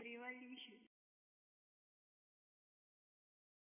Привалище.